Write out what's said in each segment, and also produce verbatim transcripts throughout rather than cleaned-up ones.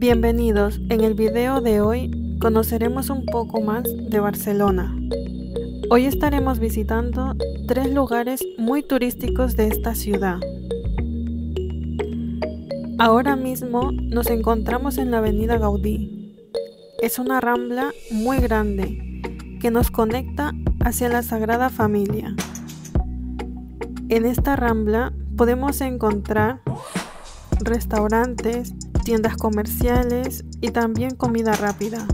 Bienvenidos, en el video de hoy conoceremos un poco más de Barcelona. Hoy estaremos visitando tres lugares muy turísticos de esta ciudad. Ahora mismo nos encontramos en la avenida Gaudí. Es una rambla muy grande que nos conecta hacia la Sagrada Familia. En esta rambla podemos encontrar restaurantes, tiendas comerciales y también comida rápida.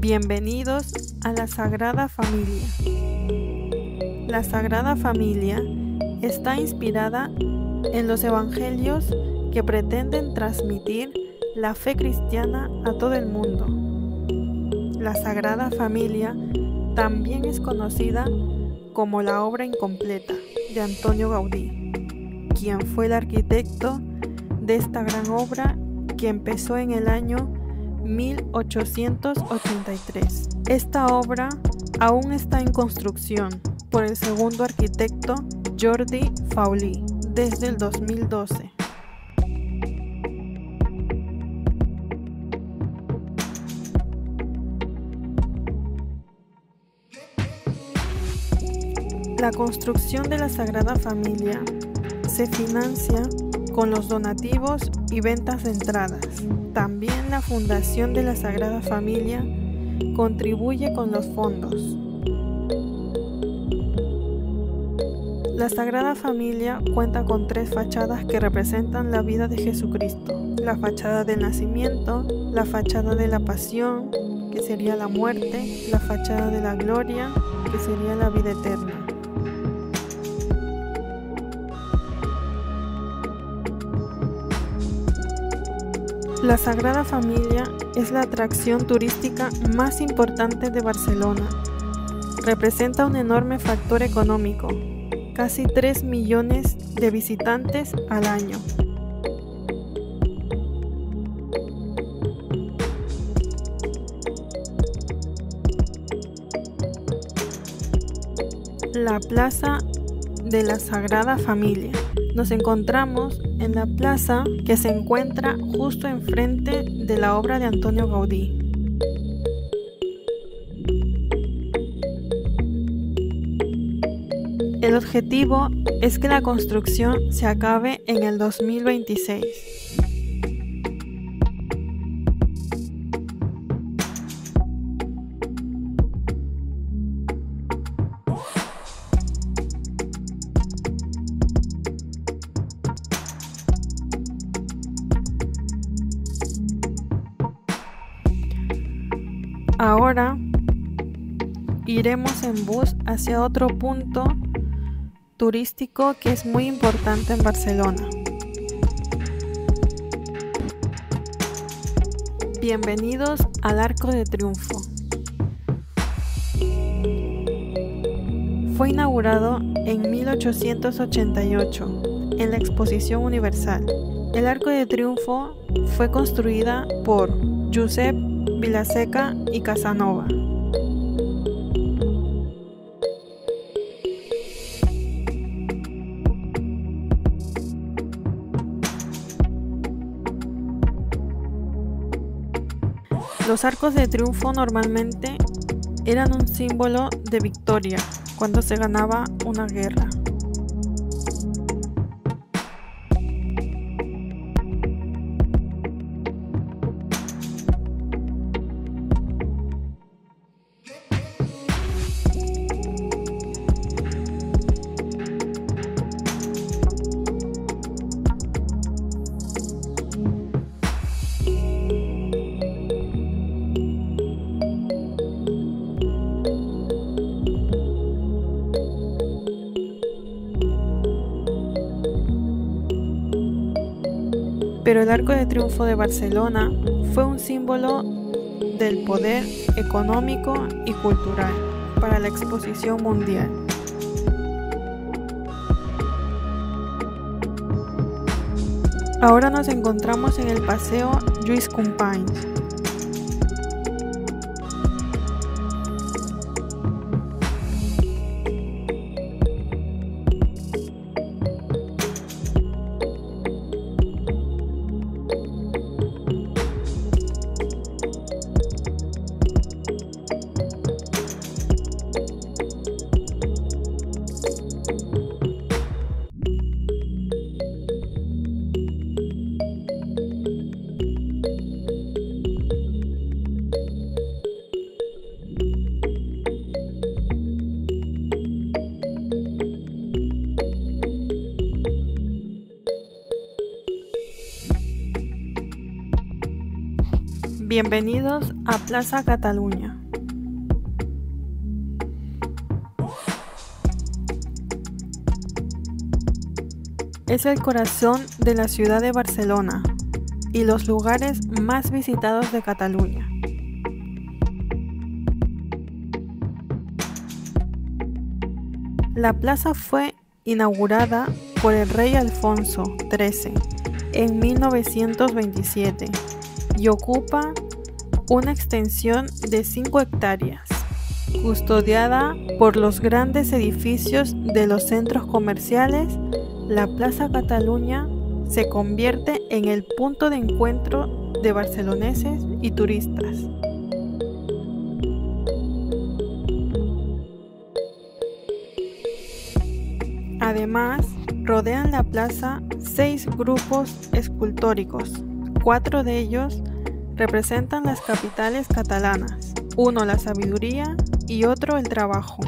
Bienvenidos a la Sagrada Familia. La Sagrada Familia está inspirada en los evangelios que pretenden transmitir la fe cristiana a todo el mundo. La Sagrada Familia también es conocida como la obra incompleta de Antonio Gaudí, quien fue el arquitecto de esta gran obra que empezó en el año mil ochocientos ochenta y tres. Esta obra aún está en construcción por el segundo arquitecto Jordi Faulí desde el dos mil doce. La construcción de la Sagrada Familia se financia con los donativos y ventas de entradas. También la Fundación de la Sagrada Familia contribuye con los fondos. La Sagrada Familia cuenta con tres fachadas que representan la vida de Jesucristo. La fachada del nacimiento, la fachada de la pasión, que sería la muerte, la fachada de la gloria, que sería la vida eterna. La Sagrada Familia es la atracción turística más importante de Barcelona. Representa un enorme factor económico. Casi tres millones de visitantes al año. La Plaza de la Sagrada Familia. Nos encontramos en la plaza que se encuentra justo enfrente de la obra de Antonio Gaudí. El objetivo es que la construcción se acabe en el dos mil veintiséis. Ahora iremos en bus hacia otro punto turístico que es muy importante en Barcelona. Bienvenidos al Arco de Triunfo. Fue inaugurado en mil ochocientos ochenta y ocho en la Exposición Universal. El Arco de Triunfo fue construida por Josep Vilaseca y Casanova. Los arcos de triunfo normalmente eran un símbolo de victoria cuando se ganaba una guerra. Pero el Arco de Triunfo de Barcelona fue un símbolo del poder económico y cultural para la exposición mundial. Ahora nos encontramos en el Paseo Lluís Companys. Bienvenidos a Plaza Cataluña. Es el corazón de la ciudad de Barcelona y los lugares más visitados de Cataluña. La plaza fue inaugurada por el rey Alfonso trece en mil novecientos veintisiete y ocupa una extensión de cinco hectáreas, custodiada por los grandes edificios de los centros comerciales. La Plaza Cataluña se convierte en el punto de encuentro de barceloneses y turistas. Además, rodean la plaza seis grupos escultóricos. Cuatro de ellos representan las capitales catalanas, uno la sabiduría y otro el trabajo.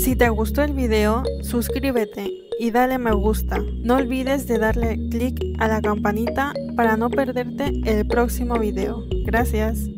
Si te gustó el video, suscríbete y dale me gusta. No olvides de darle clic a la campanita para no perderte el próximo video. Gracias.